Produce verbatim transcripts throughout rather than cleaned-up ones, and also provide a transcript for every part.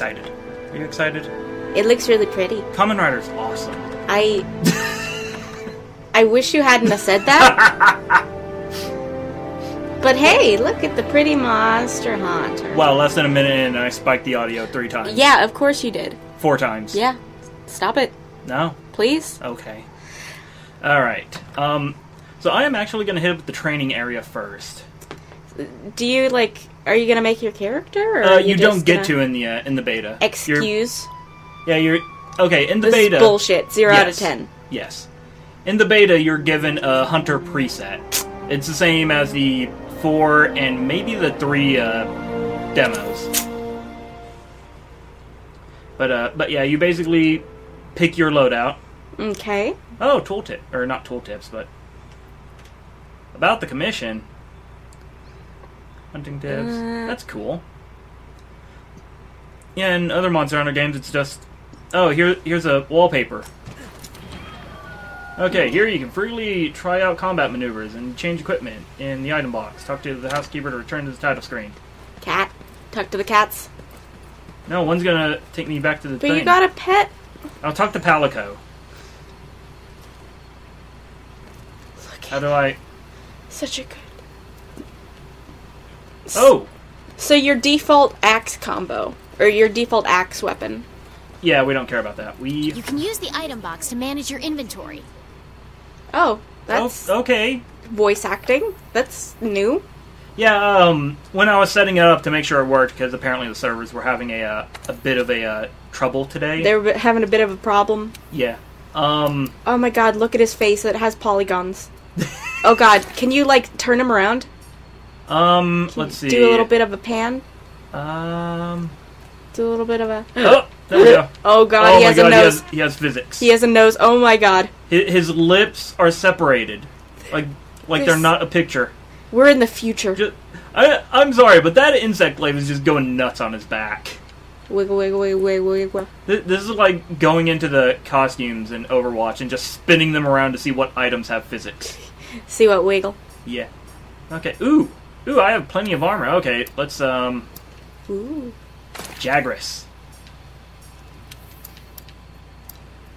excited. Are you excited? It looks really pretty. Kamen Rider's awesome. I... I wish you hadn't have said that. But hey, look at the pretty monster Haunter. Wow, less than a minute in and I spiked the audio three times. Yeah, of course you did. Four times. Yeah. Stop it. No. Please? Okay. Alright. Um, so I am actually going to hit up the training area first. Do you, like... Are you going to make your character? Or uh, you, you don't get gonna... to in the uh, in the beta. Excuse? You're... Yeah, you're... Okay, in the this beta... This bullshit. Zero yes. out of ten. Yes. In the beta, you're given a Hunter preset. It's the same as the four and maybe the three uh, demos. But, uh, but yeah, you basically pick your loadout. Okay. Oh, tooltip. Or not tooltips, but... About the commission... Hunting tips. Uh, That's cool. Yeah, in other Monster Hunter games, it's just... Oh, here, here's a wallpaper. Okay, here you can freely try out combat maneuvers and change equipment in the item box. Talk to the housekeeper to return to the title screen. Cat. Talk to the cats. No, one's gonna take me back to the but thing. But you got a pet? I'll talk to Palico. Look How do I... Such a good... Oh! So your default axe combo, or your default axe weapon. Yeah, we don't care about that. We. You can use the item box to manage your inventory. Oh, that's oh, okay. Voice acting. That's new. Yeah. Um. When I was setting it up to make sure it worked, because apparently the servers were having a uh, a bit of a uh, trouble today. They were having a bit of a problem. Yeah. Um. Oh my God! Look at his face. It has polygons. Oh God! Can you like turn him around? Um, Can let's see. Do a little bit of a pan. Um, do a little bit of a. Oh, there we go. Oh God, oh he has God, a nose. He has, he has physics. He has a nose. Oh my God. His, his lips are separated, like like this... they're not a picture. We're in the future. Just, I I'm sorry, but that insect glaive is just going nuts on his back. Wiggle wiggle wiggle wiggle wiggle. This, this is like going into the costumes in Overwatch and just spinning them around to see what items have physics. See what wiggle. Yeah. Okay. Ooh. Ooh, I have plenty of armor. Okay, let's, um... Ooh. Jagras.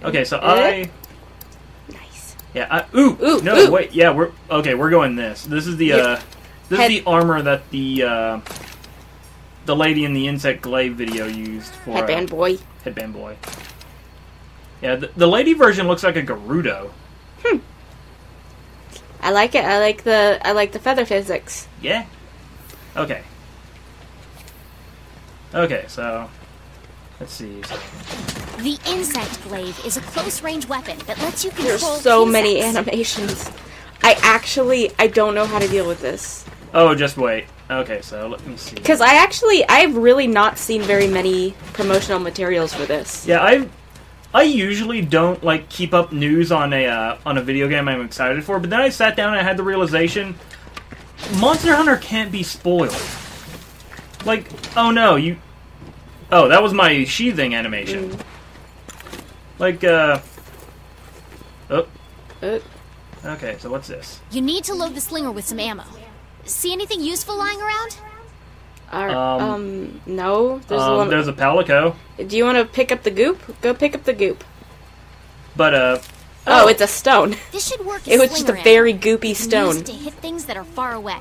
Okay, so I... Nice. Yeah, I... Ooh! Ooh no, ooh. wait, yeah, we're... Okay, we're going this. This is the, uh... This Head. is the armor that the, uh... The lady in the Insect Glaive video used for... Headband uh, boy. Headband boy. Yeah, the, the lady version looks like a Gerudo. Hmm. I like it. I like the I like the feather physics. Yeah. Okay. Okay, so let's see. So. The Insect Glaive is a close-range weapon that lets you control There's so insects. many animations. I actually I don't know how to deal with this. Oh, just wait. Okay, so let me see. Cuz I actually I've really not seen very many promotional materials for this. Yeah, I've I usually don't like keep up news on a uh, on a video game I'm excited for, but then I sat down and I had the realization: Monster Hunter can't be spoiled. Like, oh no, you, oh that was my sheathing animation. Mm. Like, uh, oh, uh. okay. So what's this? You need to load the slinger with some ammo. See anything useful lying around? Our, um, um, no. There's, um, a there's a Palico. Do you want to pick up the goop? Go pick up the goop. But, uh... Oh, oh it's a stone. This should work as it was just a very goopy stone. Used to hit things that are far away.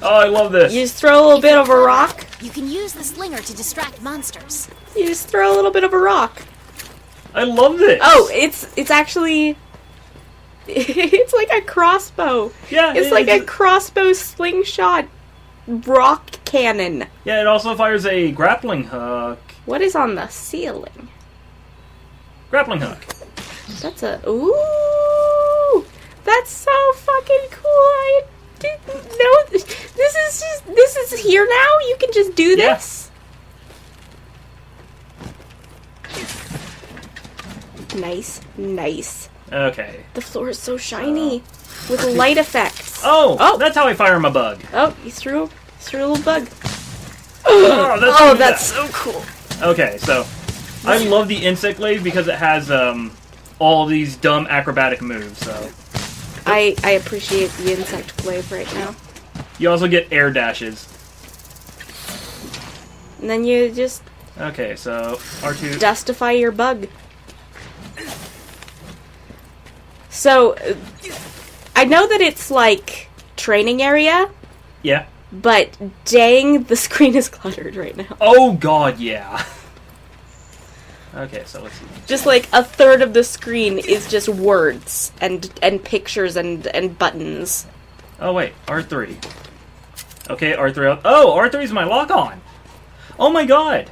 Oh, I love this. You just throw a little if bit of a rock. You can use the slinger to distract monsters. You just throw a little bit of a rock. I love this. Oh, it's it's actually... It's like a crossbow. Yeah, it's it, like it's, a crossbow slingshot rock cannon. Yeah, it also fires a grappling hook. What is on the ceiling? Grappling hook. That's a ooh. That's so fucking cool. I didn't know this is just this is here now. You can just do this. Yeah. Nice, nice. Okay. The floor is so shiny, uh, with light effects. Oh, oh, that's how I fire my bug. Oh, you threw, you threw a little bug. Oh, that's, oh, that's so cool. Okay, so I love the Insect Glaive because it has um all these dumb acrobatic moves. So I I appreciate the Insect Glaive right now. You also get air dashes. And then you just... Okay, so R two... Dustify your bug. So, I know that it's like training area. Yeah. But dang, the screen is cluttered right now. Oh god, yeah. Okay, so let's see. Just like a third of the screen is just words and and pictures and and buttons. Oh wait, R three. Okay, R three. Oh, R three is my lock on. Oh my god.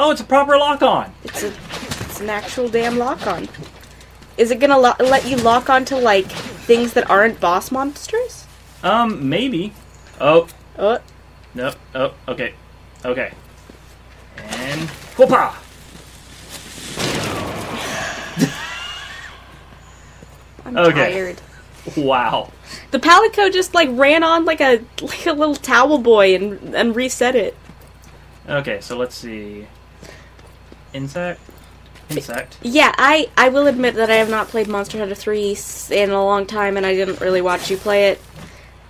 Oh, it's a proper lock on. It's a it's an actual damn lock on. Is it gonna lo let you lock on to like things that aren't boss monsters? Um, maybe. Oh. Oh. No. Oh. Okay. Okay. And hoppa. I'm okay. tired. Wow. The Palico just like ran on like a like a little towel boy and and reset it. Okay, so let's see. Insect. Insect. Yeah, I I will admit that I have not played Monster Hunter three in a long time, and I didn't really watch you play it.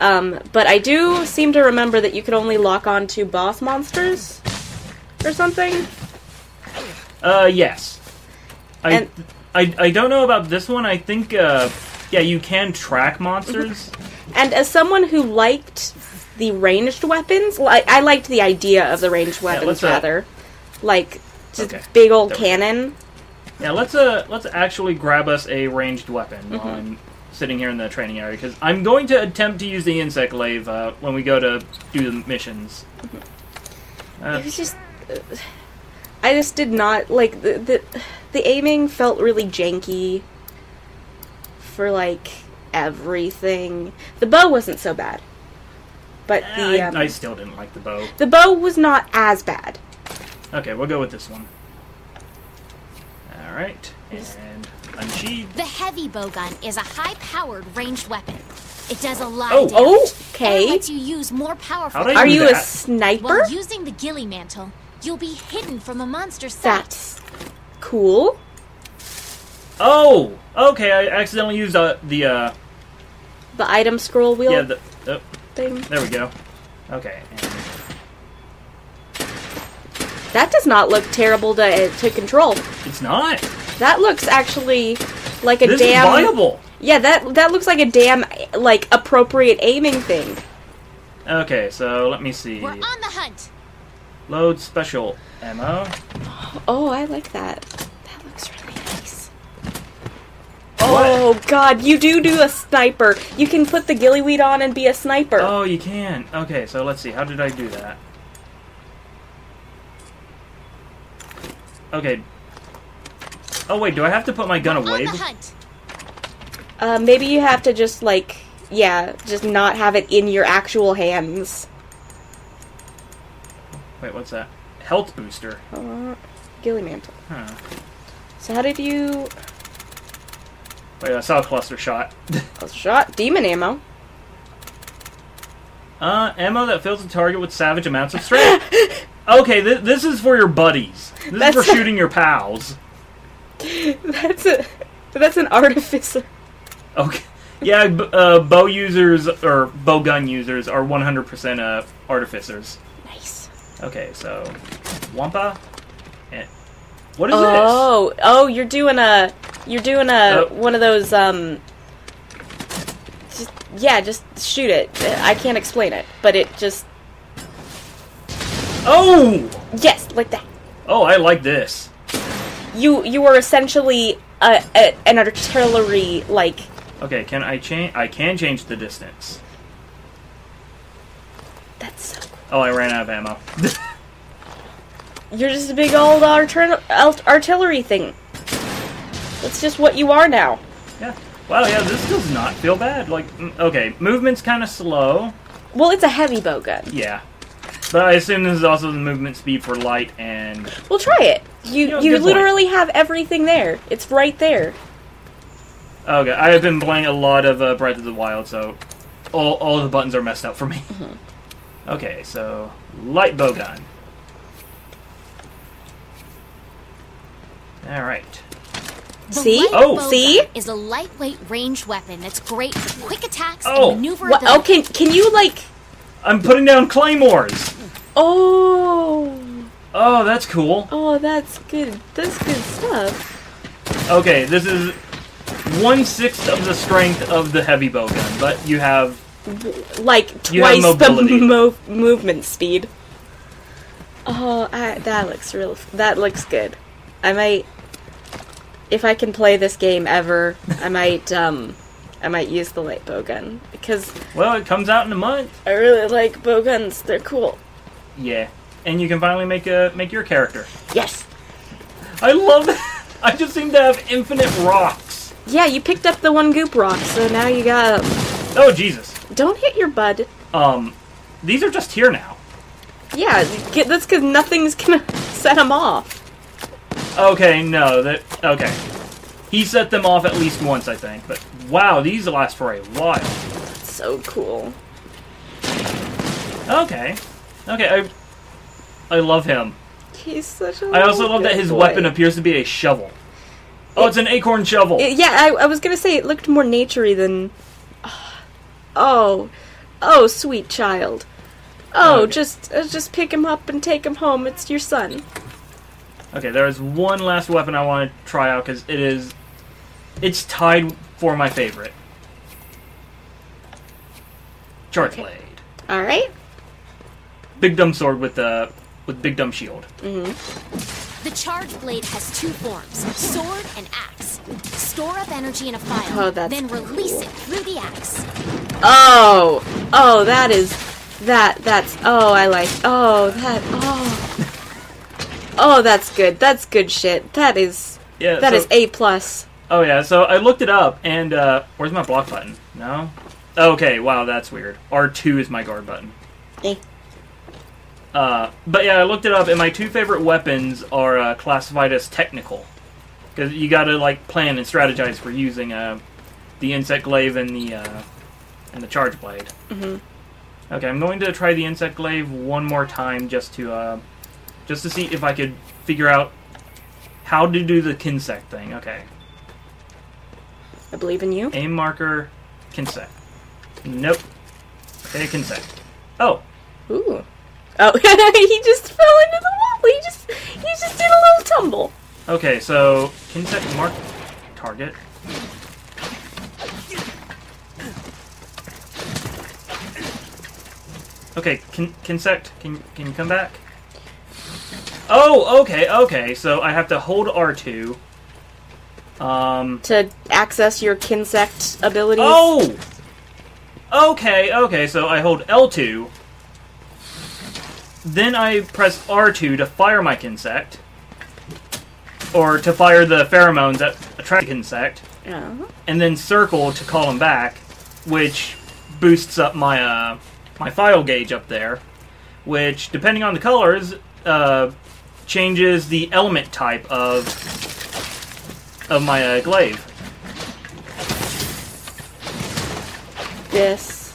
Um, but I do seem to remember that you could only lock on to boss monsters or something. Uh, yes. I, and, I, I don't know about this one. I think, uh, yeah, you can track monsters. And as someone who liked the ranged weapons, like, I liked the idea of the ranged weapons, yeah, rather. Uh, like, just okay. big old there cannon. Yeah, let's, uh, let's actually grab us a ranged weapon mm-hmm. on... sitting here in the training area, because I'm going to attempt to use the Insect Glaive uh, when we go to do the missions. Uh, it was just... Uh, I just did not, like, the, the, the aiming felt really janky for, like, everything. The bow wasn't so bad. But the... Um, I, I still didn't like the bow. The bow was not as bad. Okay, we'll go with this one. Alright, and... Unsheathed. The heavy bowgun is a high-powered ranged weapon. It does a lot of damage. Okay. It lets you use more powerful. Are you that? a sniper? While using the gilly mantle, you'll be hidden from a monster's sight. That's cool. Oh, okay. I accidentally used uh, the uh, the item scroll wheel. Yeah, the oh, thing. There we go. Okay. And... That does not look terrible to to control. It's not. That looks actually like a this damn... This is viable! Yeah, that, that looks like a damn, like, appropriate aiming thing. Okay, so let me see. We're on the hunt! Load special ammo. Oh, I like that. That looks really nice. Oh, what? God, you do do a sniper. You can put the gillyweed on and be a sniper. Oh, you can. Okay, so let's see. How did I do that? Okay. Oh wait, do I have to put my gun away? Uh, maybe you have to just like, yeah, just not have it in your actual hands. Wait, what's that? Health booster. Uh, gilly mantle. Huh. So how did you? Wait, I saw a cluster shot. Cluster shot. Demon ammo. Uh, ammo that fills the target with savage amounts of strength. Okay, th this is for your buddies. This That's is for shooting your pals. That's a that's an artificer. Okay. Yeah, b uh, bow users or bow gun users are one hundred percent uh, artificers. Nice. Okay, so Wampa. And what is oh, this? Oh, oh, you're doing a you're doing a oh. one of those um just, yeah, just shoot it. I can't explain it, but it just Oh! Yes, like that. Oh, I like this. You you are essentially a, a, an artillery like. Okay, can I change? I can change the distance. That's so cool. Oh, I ran out of ammo. You're just a big old artillery thing. That's just what you are now. Yeah. Wow. Yeah. This does not feel bad. Like, okay, movement's kind of slow. Well, it's a heavy bowgun. Yeah. But I assume this is also the movement speed for light and... Well, try it. You you, know, you literally point. have everything there. It's right there. Okay, I have been playing a lot of uh, Breath of the Wild, so all, all the buttons are messed up for me. Mm-hmm. Okay, so light bowgun. All right. See? Oh, see? Is a lightweight ranged weapon that's great for quick attacks oh. and maneuverability. Oh, can, can you, like... I'm putting down claymores! Oh! Oh, that's cool. Oh, that's good. That's good stuff. Okay, this is one sixth of the strength of the heavy bowgun, but you have... Like, twice the mo movement speed. Oh, I, that looks real... That looks good. I might... If I can play this game ever, I might, um... I might use the light bowgun, because... Well, it comes out in a month. I really like bowguns. They're cool. Yeah. And you can finally make a make your character. Yes. I love it. I just seem to have infinite rocks. Yeah, you picked up the one goop rock, so now you got... Oh, Jesus. Don't hit your bud. Um, these are just here now. Yeah, that's because nothing's going to set them off. Okay, no. That Okay. He set them off at least once, I think. But wow, these last for a while. That's so cool. Okay. Okay, I, I love him. He's such a I also love that his boy. weapon appears to be a shovel. Oh, it, it's an acorn shovel. It, yeah, I, I was going to say it looked more nature-y than... Oh, oh, sweet child. Oh, okay. just uh, just pick him up and take him home. It's your son. Okay, there is one last weapon I want to try out, because it is... It's tied for my favorite. Charge Blade. Okay. Alright. Big dumb sword with uh, with big dumb shield. Mm-hmm. The Charge Blade has two forms, sword and axe. Store up energy in a file, oh, that's then release cool. it through the axe. Oh, oh, that is, that, that's, oh, I like, oh, that, oh. Oh, that's good, that's good shit. That is, yeah, that so, is A plus. Oh yeah, so I looked it up, and, uh, where's my block button? No? Okay, wow, that's weird. R two is my guard button. Eh. Uh, but yeah, I looked it up, and my two favorite weapons are uh, classified as technical, because you got to like plan and strategize for using uh, the Insect Glaive and the uh, and the Charge Blade. Mm-hmm. Okay, I'm going to try the Insect Glaive one more time just to uh, just to see if I could figure out how to do the Kinsect thing. Okay. I believe in you. Aim marker, Kinsect. Nope. Okay, Kinsect. Oh. Ooh. Oh, he just fell into the wall. He just, he just did a little tumble. Okay, so Kinsect mark target. Okay, kin Kinsect, can can you come back? Oh, okay, okay. So I have to hold R two. Um. To access your Kinsect abilities. Oh. Okay, okay. So I hold L two. Then I press R two to fire my Kinsect, or to fire the pheromones that attract the Kinsect, yeah. And then circle to call him back, which boosts up my uh, my file gauge up there, which, depending on the colors, uh, changes the element type of of my uh, glaive. This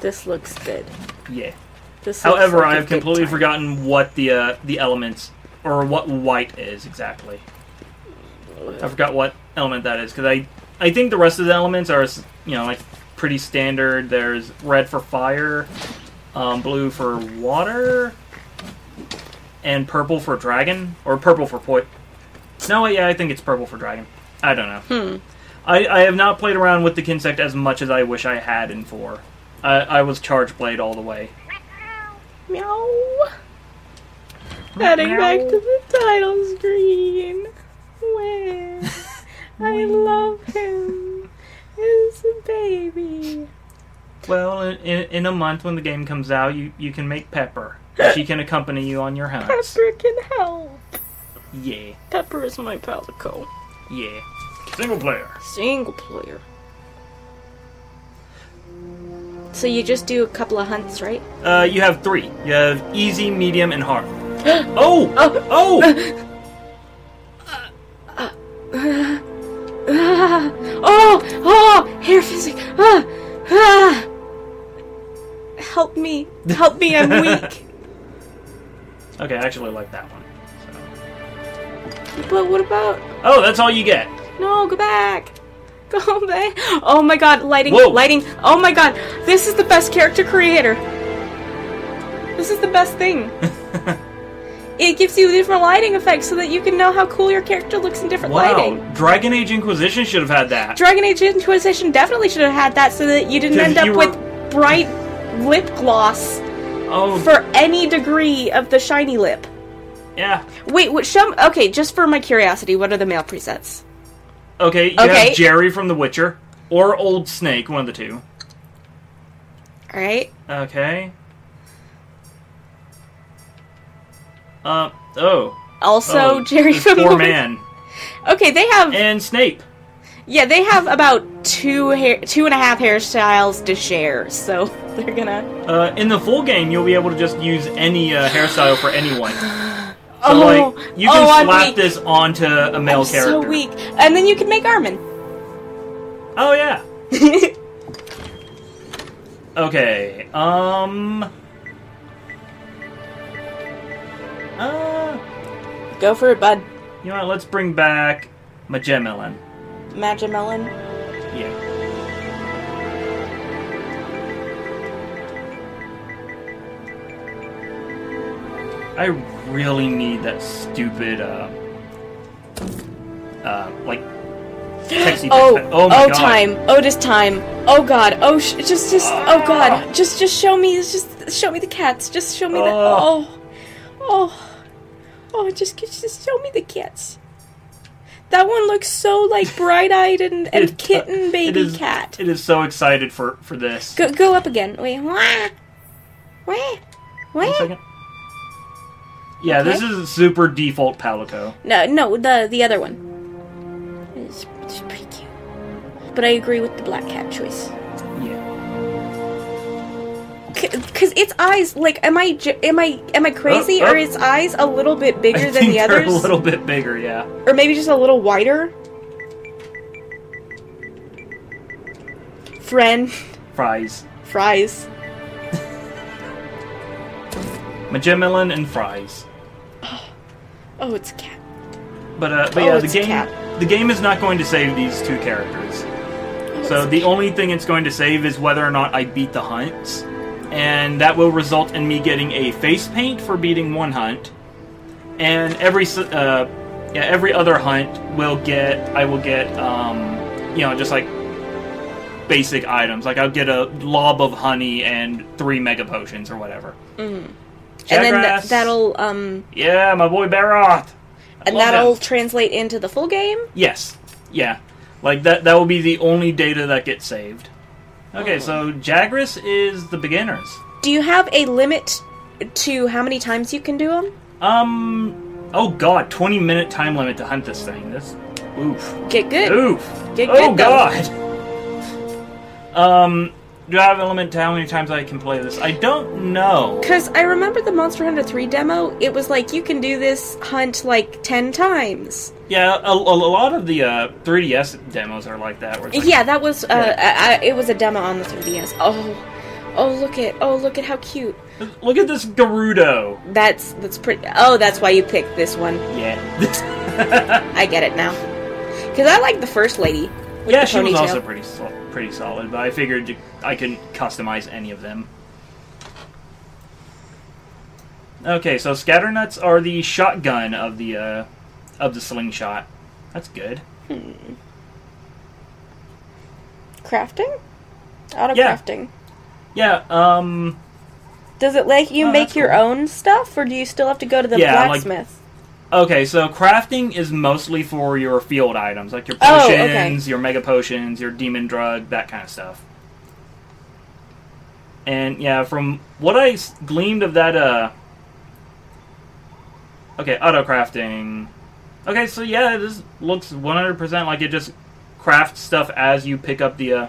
this looks good. Yeah. However, like I have completely time. forgotten what the uh, the elements, or what white is exactly. I forgot what element that is, because I, I think the rest of the elements are, you know, like, pretty standard. There's red for fire, um, blue for water, and purple for dragon, or purple for poi... No, yeah, I think it's purple for dragon. I don't know. Hmm. I, I have not played around with the Kinsect as much as I wish I had in four. I, I was Charge Blade all the way. Meow. Heading meow. back to the title screen. Where I love him as a baby. Well, in, in a month when the game comes out, you, you can make Pepper. She can accompany you on your hunts. Pepper can help. Yeah. Pepper is my Palico. Yeah. Single player. Single player. So you just do a couple of hunts, right? Uh, you have three. You have easy, medium, and hard. Oh! Oh! Oh! Uh, uh, uh, uh, oh! Oh! Hair physics! Uh, uh. Help me! Help me! I'm weak. Okay, I actually like that one. So. But what about? Oh, that's all you get. No, go back. Go back. Oh my god, lighting, Whoa. lighting. Oh my god, this is the best character creator. This is the best thing. it gives you different lighting effects so that you can know how cool your character looks in different wow. lighting. Wow, Dragon Age Inquisition should have had that. Dragon Age Inquisition definitely should have had that so that you didn't end you up were... with bright lip gloss oh. for any degree of the shiny lip. Yeah. Wait, what, show me, okay, just for my curiosity, what are the male presets? Okay, you okay. have Jerry from The Witcher, or Old Snake, one of the two. Alright. Okay. Uh, oh. Also, oh, Jerry from The Witcher. Poor man. Okay, they have... And Snape. Yeah, they have about two hair, two and a half hairstyles to share, so they're gonna... Uh, in the full game, you'll be able to just use any uh, hairstyle for anyone. So, oh, like, you can oh, slap this onto a male I'm character. So weak. And then you can make Armin. Oh, yeah. Okay, um... Uh... Go for it, bud. You know what, let's bring back Magimelon. Magimelon? Yeah. I really need that stupid, uh, uh, like, texty text oh, oh, my oh, god. time. Oh, this time. Oh, god. Oh, sh just, just, ah. oh, god. Just, just show me, just show me the cats. Just show me uh. the, oh, oh, oh, just, just show me the cats. That one looks so, like, bright-eyed and, and it, kitten baby it is, cat. It is so excited for, for this. Go, go up again. Wait. Wah. Wah. Wah. One second. Yeah, okay. This is super default Palico. No, no, the the other one. It's, it's pretty cute. But I agree with the black cat choice. Yeah. Because its eyes, like, am I am I am I crazy? Oh, oh. Are its eyes a little bit bigger I than think the others? They're a little bit bigger, yeah. Or maybe just a little wider. Friend. Fries. Fries. Magimelon and Fries. Oh, oh it's a cat. But uh, but oh, yeah, the game the game is not going to save these two characters. Oh, so the only thing it's going to save is whether or not I beat the hunts, and that will result in me getting a face paint for beating one hunt, and every uh, yeah every other hunt will get I will get um you know just like basic items, like I'll get a lob of honey and three mega potions or whatever. Mm-hmm. Jagras. And then th that'll, um... Yeah, my boy Baroth! And that'll that. translate into the full game? Yes. Yeah. Like, that that will be the only data that gets saved. Okay, oh. so Jagras is the beginners. Do you have a limit to how many times you can do them? Um... Oh, God. twenty-minute time limit to hunt this thing. That's... Oof. Get good. Oof. Get oh, good, Oh, God! um... Do I have a limit to how many times I can play this? I don't know. Because I remember the Monster Hunter three demo, it was like, you can do this hunt like ten times. Yeah, a, a lot of the uh, three D S demos are like that. Where like, yeah, that was, uh, yeah. I, I, it was a demo on the three D S. Oh, oh, look at, oh, look at how cute. Look at this Gerudo. That's, that's pretty, oh, that's why you picked this one. Yeah. I get it now. Because I like the first lady. Yeah, she was also pretty sol pretty solid, but I figured I couldn't customize any of them. Okay, so scatternuts are the shotgun of the uh, of the slingshot. That's good. Hmm. Crafting, auto crafting. Yeah. yeah um, Does it let you oh, make your cool. own stuff, or do you still have to go to the yeah, blacksmith? Like, okay, so crafting is mostly for your field items, like your potions, oh, okay. your mega potions, your demon drug, that kind of stuff. And, yeah, from what I gleaned of that, uh... okay, auto-crafting. Okay, so, yeah, this looks one hundred percent like it just crafts stuff as you pick up the, uh...